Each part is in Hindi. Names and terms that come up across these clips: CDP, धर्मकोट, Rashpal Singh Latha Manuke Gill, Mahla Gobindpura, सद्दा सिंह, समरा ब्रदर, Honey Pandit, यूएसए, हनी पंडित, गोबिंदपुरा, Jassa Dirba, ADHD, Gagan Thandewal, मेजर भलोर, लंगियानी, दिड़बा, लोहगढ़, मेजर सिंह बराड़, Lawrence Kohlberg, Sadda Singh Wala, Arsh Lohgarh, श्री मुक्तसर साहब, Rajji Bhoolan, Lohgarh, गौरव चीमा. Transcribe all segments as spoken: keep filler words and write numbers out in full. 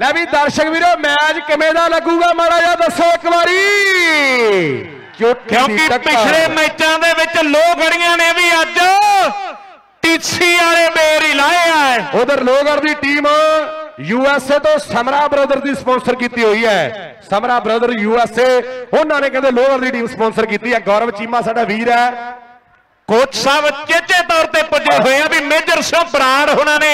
लै भी दर्शक वीरो मैच किवें दा लगूगा माड़ा जिहा दसो एक वारी, क्योंकि पिछले मैचों दे विच लोहगढ़ियां ने भी अज टीसी वाले बेर ही लाए आ। उधर लोहगढ़ की टीम यूएसए तो समरा ब्रदर की स्पोंसर की हुई है। समरा ब्रदर यूएसए उन्होंने कहते लोहगढ़ की टीम स्पोंसर की है। गौरव चीमा साडा वीर है, कोच साहब चेचे तौर पर पुजे हुए हैं भी मेजर सिंह बराड़ उन्होंने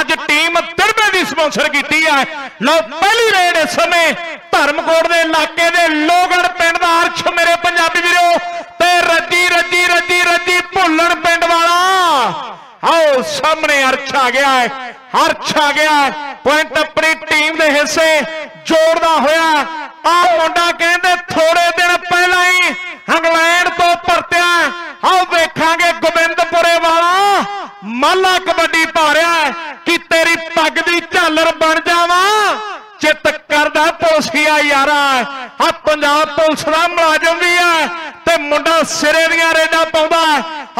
अज टीम तिरबे की स्पोंसर की है। लो पहली रेड इस समय धर्मकोट के इलाके के लोहगढ़ पिंड का अर्श मेरे पंजाबी वीरो ते रजी रजी रजी रजी भुल्लण पिंड वाला। आओ सामने अर्श आ गया है, अर्श आ गया है, पॉइंट अपनी टीम के हिस्से जोड़दा होया। आ मुंडा कहते थोड़े दिन पहला ही इंग्लैंड तो परतिया। आओ देखांगे गोबिंदपुरे वाला महला कबड्डी पा रहा है कि तेरी पग दी झालर बन जावा, चित करदा पोसिया यारा। आ पंजाब पुलिस का मुलाजम भी है ते मुंडा सिरे दियां रेडां पाउंदा।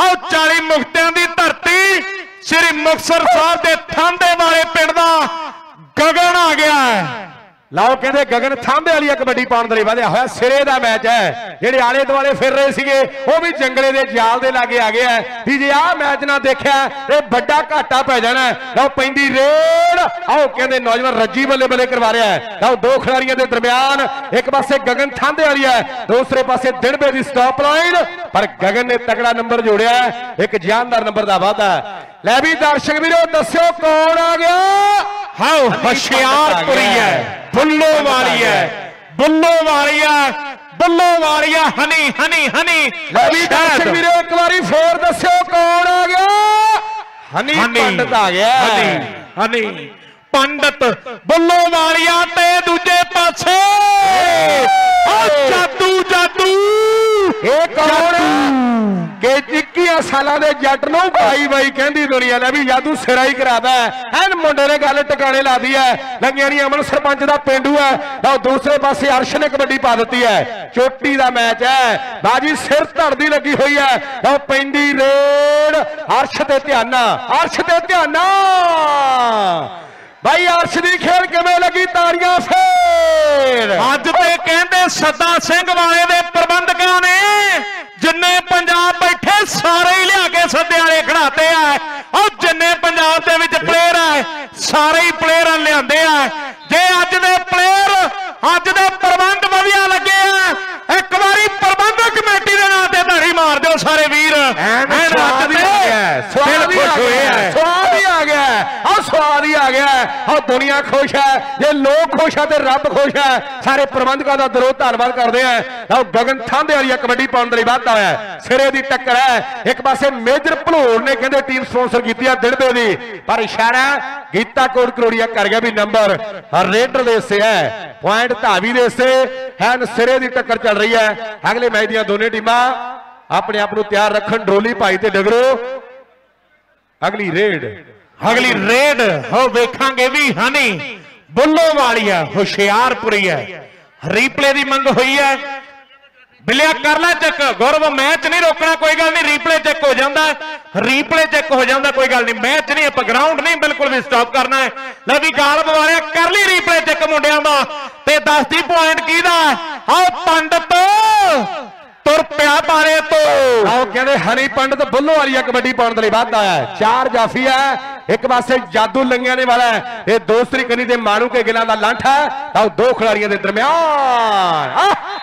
आओ चाली मुक्तियां दी धरती श्री मुक्तसर साहब के थांदे वाले पिंड दा गगन आ गया है। लाओ कहते गगन थांबे वाली कबड्डी पाने लिए वधिया होया। सिरे का मैच है, जेडे आले दुआले फिर रहे थे वह भी जंगले के जाल के लागे आ गया है कि जे आ मैच ना देखा ये बड़ा घाटा पै जाना है। लाओ पैंदी रेड, आओ कहते नौजवान रज्जी बल्ले बल्ले करवा रहा है। लाओ दो खिलाड़ियों के दरम्यान एक पासे गगन थांबे वाली है, दूसरे पासे दिड़बे की स्टॉप लाइन, पर गगन ने तगड़ा नंबर जोड़िया, एक जानदार नंबर का वाधा। लै भी दर्शक वीरो दस्यो कौन आ गया। हाओ होशियारपुरी है, बुल्लो वाली है, बुल्लो वाली है, बुल्लो वाली है, हनी हनी हनी। दर्शक वीरो एक बारी फिर दस्यो कौन आ गया। हनी पंडित आ गया, हनी हनी पंडित बुल्लो वालिया ते दूजे पासे जादू जादू। ये कौन है के इक्कीस साल के जट नूं भाई भाई कहती दुनिया ने भी जादू सिरा ही कराता है। एन मुंडे ने गल टकाने ला दी है। लंगियानी अमन सरपंच का पेंडू है। तो दूसरे पास अर्श ने कबड्डी पा दी है। चोटी का मैच है, बाजी सिर धड़दी लगी हुई है। तो पेंदी रेड, अर्श ते ध्यान, अर्श ते ध्यान भाई। अर्श की खेल किवें लगी, ताड़ियां फेर। अज ते कहंदे सद्दा सिंह वाले दे प्रबंधकां ने जिन्ने पंजाब बैठे सारे ही लिया के सद्दे वाले खड़ाते हैं। और जिन्ने पंजाब दे विच प्लेयर है सारे ही प्लेयर लियादे हैं। जे अज दे प्लेयर अज दे प्रबंध वधिया लगे हैं, एक बारी प्रबंधक कमेटी दे नाम ते धड़ी मार दो सारे वीर। स्वाद ही आ गया है और दुनिया खुश है। जे लोग खुश है तो रब खुश है। सारे प्रबंधकों का दिलों धन्यवाद करते हैं। गगन थांदे वाली कबड्डी पाने लिए वाधा होया। सिरे की टक्कर है, एक पासे मेजर भलोर ने कहते टीम स्पोंसर की है दिड़बे की, पर इशारा गीता कोट करोड़िया कर गया भी नंबर रेडर दे से है, पॉइंट धावी दे से है। सिरे की टक्कर चल रही है। अगले मैच दी दोनों टीमां अपने आप को तैयार रखन। डोली भाई ते डगरो अगली रेड, अगली रेड हो देखांगे भी। हनी बुल्लो वाली है, होशियारपुरी है। रीप्ले की मंग हुई है, बिलिया कर ला चेक गौरव, मैच नहीं रोकना कोई गल नहीं। रीप्ले चेक हो जाता, रीप्ले चेक हो जाता, कोई गल नहीं। मैच नहीं आप ग्राउंड नहीं बिल्कुल भी स्टॉप करना है। लो भी गाल बवालिया कर ली रीप्ले चेक मुंडिया का ते दस दी पॉइंट की दा। आओ पंडित तुर पिया बारे तो। आओ कहते हनी पंडित बुल्लो वाली कबड्डी पाने लिए वाधा है। चार जाफी है, एक पासे जादू लंघियाने वाला है, ये दूसरी कनी दे मारू के गिलां दा लांठा है। आओ दो खिलाड़ियों के दरम्यान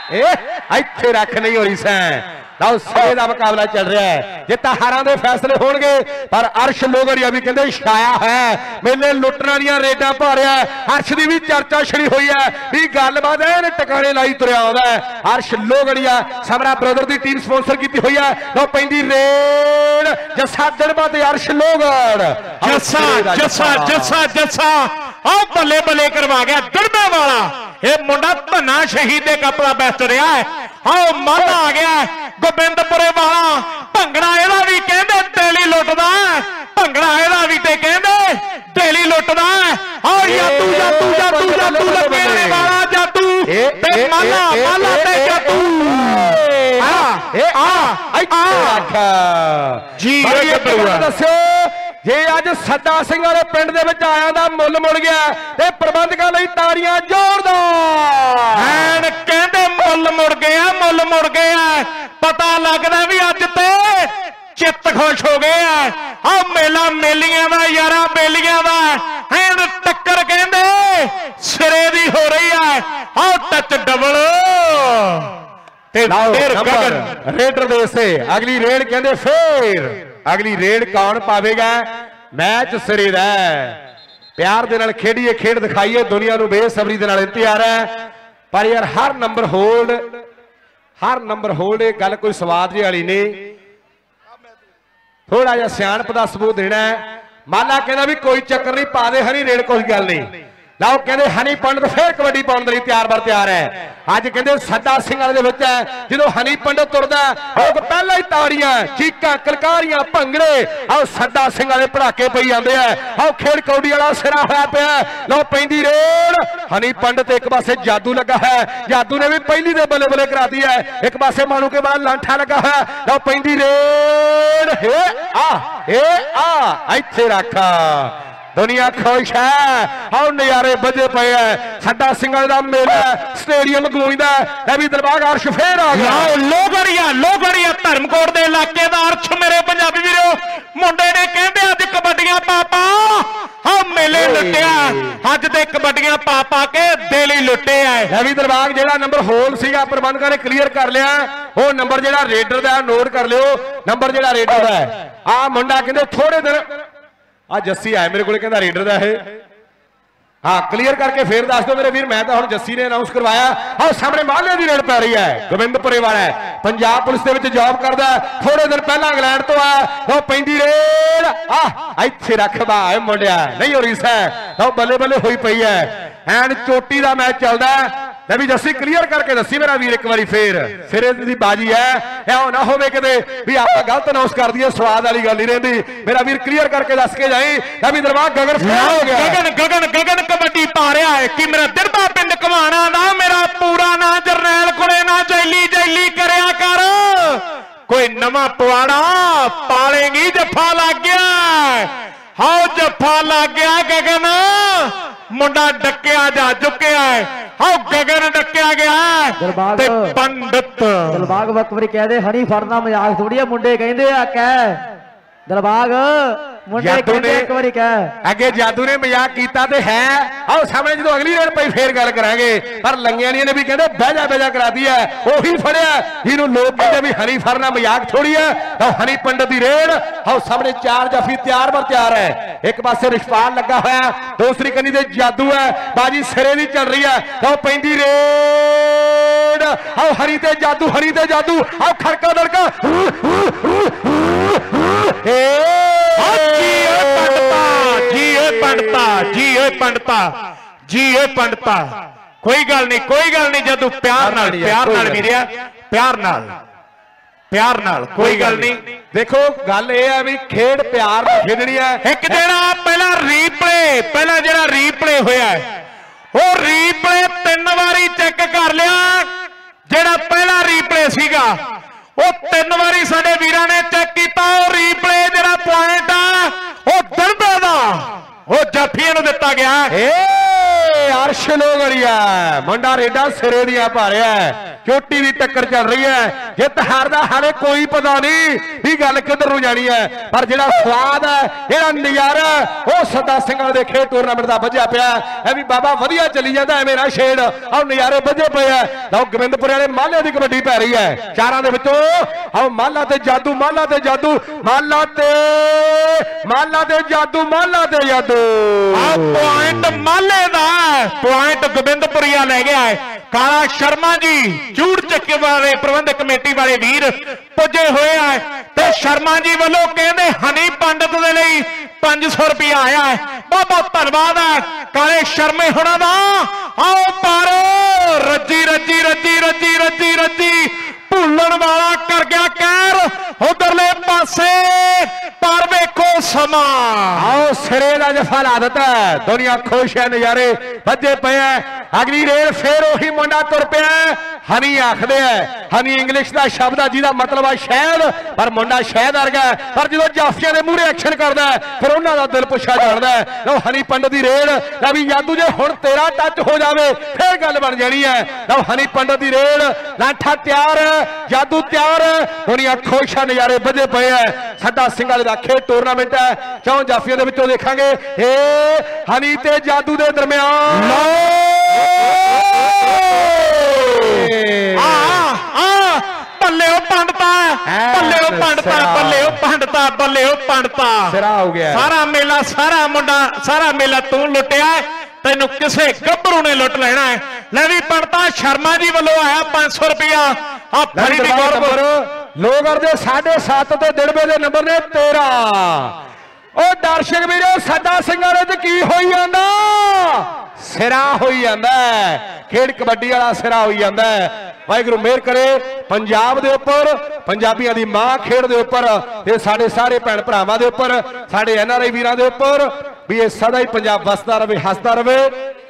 इत्थे रख नहीं हो रही सैं। आओ सिरे का मुकाबला चल रहा है। जिता हारा के फैसले होंगे, पर अर्श लोहगढ़िया भी कहते छाया है, मेले लुटना दियां रेडां पा रहा है। अर्श की भी चर्चा छिड़ी हुई है भी गलबात है, टकाने लाई तुरिया आउंदा है। अर्श लोहगढ़िया समरा ब्रदर की टीम स्पोंसर की हुई है। लो पैंदी रेड, जस्सा दिड़बा ते अर्श लोहगढ़, जस्सा जस्सा जस्सा जस्सा आओ बल्ले बल्ले करवा गया दिड़बे वाला। ये मुंडा धन्ना शहीद दे कपड़ा बेच रहा है। आओ मन आ गया गोबिंदपुरे वाला। भंगड़ा एदा भी कहते डेली लुटदा, भंगड़ा एदा भी ते कहते डेली लुटदा। और जादू जादू जादू जादू लगे वाला, जादू ते माला माला ते जादू। आ आ आ जी दस्सो जे अज सद्दा सिंह वाले पिंड दे विच आया दा मुल मुड़ गया ते प्रबंधकां लई ताड़ियां जोरदार हैन। कहंदे मुल मुड़ गया मुल मुड़ गया पता लगदा वी अज ते चित खुश हो गया। आ मेला मेलियां दा यारा बेलियां दा हैन टक्कर कहंदे सिरे दी हो रही है। आ टच डबल रेडर दे से अगली रेड कहंदे फेर अगली रेड कौन पावेगा। मैच सिरे दा प्यार दे नाल खेडिए खेड दिखाइए। दुनिया नूं बेसब्री दे नाल इंतजार है पर यार हर नंबर होल्ड हर नंबर होल्ड एक गल कोई स्वाद जी वाली नहीं। थोड़ा जा सियाणप का सबूत देना है। माला कहना भी कोई चक्कर नहीं पा दे हनी रेड कोई गल नहीं। लाओ कहते हनी पंडित फिर कबड्डी पाने लिए तैयार बार तैयार है। अज कहते सद्दा सिंह जो हनी पंडित तुरदा लोग पहला ही ताड़ियां चीका कलकारियां भंगड़े आओ सद्दा सिंह वाले पड़ाके पई आंदे है। आओ खेड़ कौड़ी वाला सिरा होया पिया लो पैंदी रेड। हनी पंडित एक पासे जादू लगा है जादू ने भी पहली दे बल्ले बल्ले करा दी है। एक पासे मानू के बाद लांठा लगा है लो पैंदी रेड हे आ हे आ इत्थे रखा दुनिया खुश है। आओ नजारे बजे पे है सद्दा सिंह दा मेला स्टेडियम गूंजदा है। भी दरबार अर्श फेर आ गया लोहगढ़िया लोहगढ़िया धर्मकोट के इलाके का अर्श मेरे पंजाबी वीरो मुंडे ने कहते अज कबड्डियां पापा हाँ मेले लुटिया अज दे कबड्डियां पा पा के दिल ही लुटे है। हैवी दरबाग जिहड़ा नंबर होल सीगा प्रबंधक ने क्लीयर कर लिया। वो नंबर जिहड़ा रेडर दा नोट कर लियो नंबर जिहड़ा रेडर दा है। आ मुंडा कहंदे थोड़े दिन आ जस्सी आया मेरे को कहता रेडर का है हाँ क्लीयर करके फिर दस दो मेरे वीर। मैं तो हम जस्सी ने अनाउंस करवाया और सामने माले की रेड पै रही है। गोबिंदपुरे वाला है पंजाब पुलिस के जॉब करता है थोड़े दिन पहला इंग्लैंड तो आया वो पैंदी रेड आह इत्थे रख बा मुंडिया नहीं हो रही है बल्ले बल्ले हुई पई है एंड चोटी का मैच चलता है। मैं भी जस्सी क्लीयर करके दसी मेरा वीर एक बार फिर सिरे की बाजी है। ऐ ना होवे किते भी आप गलत अनाउंस कर दिए स्वाद वाली गल नहीं रहिंदी। मेरा वीर क्लीयर करके दस के जाए मैं भी दरबार गगन हो गया गगन गगन गगन कबड्डी पा रहा है कि मेरा दिरदा पिंड घमाणा ना मेरा पूरा ना जरनैल कोले ना जैली जैली करया कर कोई नवा पवाड़ा पालेगी जफा लग गया। हाओ जफा लग गया गगन मुंडा डकिया जा चुकिया है। हाँ गगन डकिया गया ते पंडित दलबाग बकबरी कह दे हनी फड़ना मजाक थोड़ी है। मुंडे कहते हैं कह दलबाग अगे जादू ने मजाक किया ते है। आओ सामने जो अगली रेड पई फेर गल करांगे पर लंगियानी ने भी कहते बहजा बहजा करा दी है उही फड़िया जिन्होंने लोग कहते भी हनी फरना मजाक थोड़ी है। तो हनी पंडित की रेड आओ सामने चार जाफी तैयार पर तैयार है। एक पासे रिशपाल लगा हुआ दूसरी कनी से जादू है बाजी सिरे की चल रही है। तो पैंदी रेड आओ हरी ते जादू हरी ते जादू आओ खड़का दड़का कोई गल नहीं कोई गल नहीं जदू प्यार नाल प्यार नाल भी रिया प्यार नाल प्यार नाल कोई गल नहीं। देखो गल यह है भी खेड प्यार खेडनी है। एक जरा पहला रीप्ले पहला जरा रीप्ले होया वो रीप्ले तीन बारी चेक कर लिया। जरा पहला रीप्ले सीगा वो तीन बारी साडे वीरां ने चेक किया। रीप्ले जरा पॉइंट आ दरबे दा वो जाफिया नूं दिता गया। अर्श लोहगढ़िया मुंडा रेडा सिरे दियां पा रहा है चोटी की टक्कर चल रही है। जित हार दा हाले कोई पता नहीं भी गल किधर नूं जानी है पर जिहड़ा स्वाद है जिहड़ा नज़ारा वो सद्दा सिंह दे खेड टूरनामेंट दा वज्जिया पिया है। भी बाबा वधिया चली जाता है मेरा शेड आओ नज़ारे वज्जे पे है। लो गोबिंदपुरे वाले माले की कबड्डी पै रही है चारां दे विचों आओ माला ते जादू माला ते जादू माला ते माला ते जादू माला ते जादू आओ पॉइंट माले दा पॉइंट गोबिंदपुरिया लै गया है। काला शर्मा जी चूड़ चक्के वाले प्रबंधक कमेटी वाले वीर पुजे हुए हैं ते शर्मा जी वालों कहते हनी पंडित दे लई पांच सौ रुपया आया है। बहुत बहुत धन्यवाद है काले शर्मे होना दा। आओ पारो रजी रजी रजी रजी रजी रजी भूलन वाला कर गया कैर उधरले पासे पर वेखो समा आओ सिरे का जफा ला दिता है, दुनिया खुश है, नजारे बजे पे है। अगली रेल फिर उही मुंडा तुर पे है, हनी आखदे है। हनी इंग्लिश का शब्द है जिसका मतलब है शहद, पर मुंडा शहद वर्गा है, पर जो जाफिया के मूहरे एक्शन करता है फिर उन्हों का दिल पुछा जाता है। लो हनी पंडित की रेल ली जादू जे हुण तेरा टच हो जाए फिर गल बन जानी है। लो हनी पंडित की रेल लाठा तैयार है, जादू तैयार है, दुनिया खुश है, नजारे बजे पे है। सद्दा सिंह वाले का खेल टूरनामेंट है, चौं जाफिया के विचों देखांगे ए हनी ते जादू के दरमियान सारा मेला सारा मुंडा सारा मेला तू लुटिया, तेन किसी गभरू ने लुट लेना है। लवी पंडता शर्मा जी वालों आया पांच सौ रुपया। लोहगढ़ के साढ़े सात तो दिड़बे के नंबर ने तेरा। ओ दर्शक वीरो सद्दा सिंह वाले ते की होई जांदा, सिरा होई जांदा है, खेड कबड्डी वाला सिरा होई जांदा है। वाहिगुरू मेहर करे पंजाब दे उपर, पंजाबियां दी मां खेड दे उपर, ते साडे सारे भैन भरावां दे उपर, साडे एन आर आई वीरां दे उपर भी ये सदा ही पंजाब वसदा रहे, हसदा रहे।